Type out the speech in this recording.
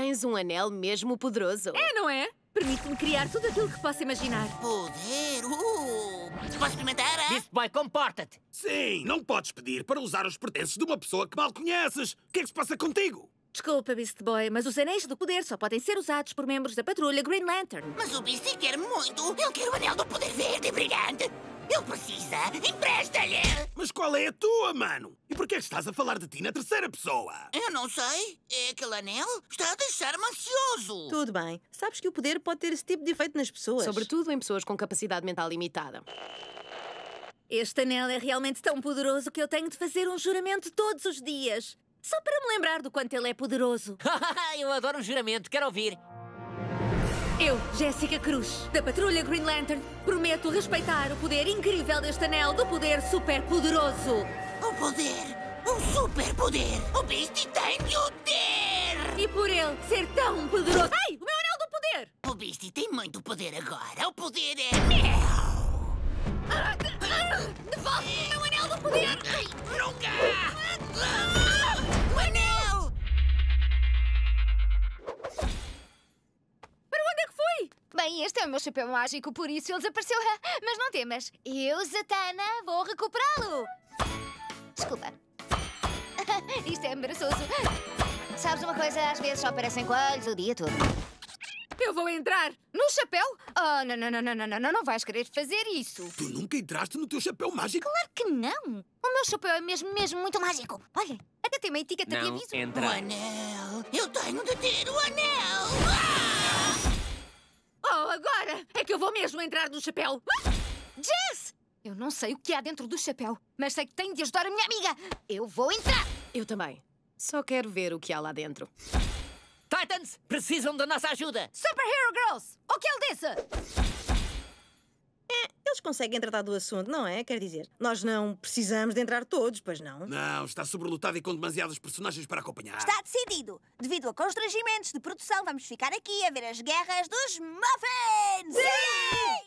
Tens um anel mesmo poderoso. É, não é? Permite-me criar tudo aquilo que posso imaginar. Poder? Posso experimentar, é? Beast Boy, comporta-te! Sim, não podes pedir para usar os pertences de uma pessoa que mal conheces. O que é que se passa contigo? Desculpa, Beast Boy, mas os anéis do poder só podem ser usados por membros da patrulha Green Lantern. Mas o Beastie quer muito! Ele quer o anel do poder verde e brilhante! Ele precisa! Empresta-lhe! Mas qual é a tua, mano? E porquê é que estás a falar de ti na terceira pessoa? Eu não sei. É aquele anel está a deixar-me ansioso. Tudo bem. Sabes que o poder pode ter esse tipo de efeito nas pessoas. Sobretudo em pessoas com capacidade mental limitada. Este anel é realmente tão poderoso que eu tenho de fazer um juramento todos os dias. Só para me lembrar do quanto ele é poderoso. Eu adoro um juramento. Quero ouvir. Eu, Jéssica Cruz, da patrulha Green Lantern, prometo respeitar o poder incrível deste anel do poder superpoderoso. O poder, um superpoder, o Beastie tem de o ter! E por ele ser tão poderoso... Ai, o meu anel do poder! O Beastie tem muito poder agora, o poder é meu! Devolve-me o meu anel do poder! Ai, nunca! O anel! Bem, este é o meu chapéu mágico, por isso ele desapareceu. Mas não temas, eu, Zatanna, vou recuperá-lo. Desculpa. Isto é embaraçoso. Sabes uma coisa? Às vezes só aparecem coelhos o dia todo. Eu vou entrar no chapéu? Oh, não, não, não, não, não, não, não vais querer fazer isso. Tu nunca entraste no teu chapéu mágico? Claro que não. O meu chapéu é mesmo muito mágico. Olha, até tem uma etiqueta de aviso. Não entra. O anel. Eu tenho de ter o anel. Oh, agora é que eu vou mesmo entrar no chapéu. Jess! Eu não sei o que há dentro do chapéu, mas sei que tenho de ajudar a minha amiga. Eu vou entrar. Eu também. Só quero ver o que há lá dentro. Titans, precisam da nossa ajuda. Superhero Girls, o que ele disse? Eles conseguem tratar do assunto, não é? Quer dizer, nós não precisamos de entrar todos, pois não? Não, está sobrelotado e com demasiados personagens para acompanhar. Está decidido. Devido a constrangimentos de produção, vamos ficar aqui a ver as guerras dos muffins. Sim!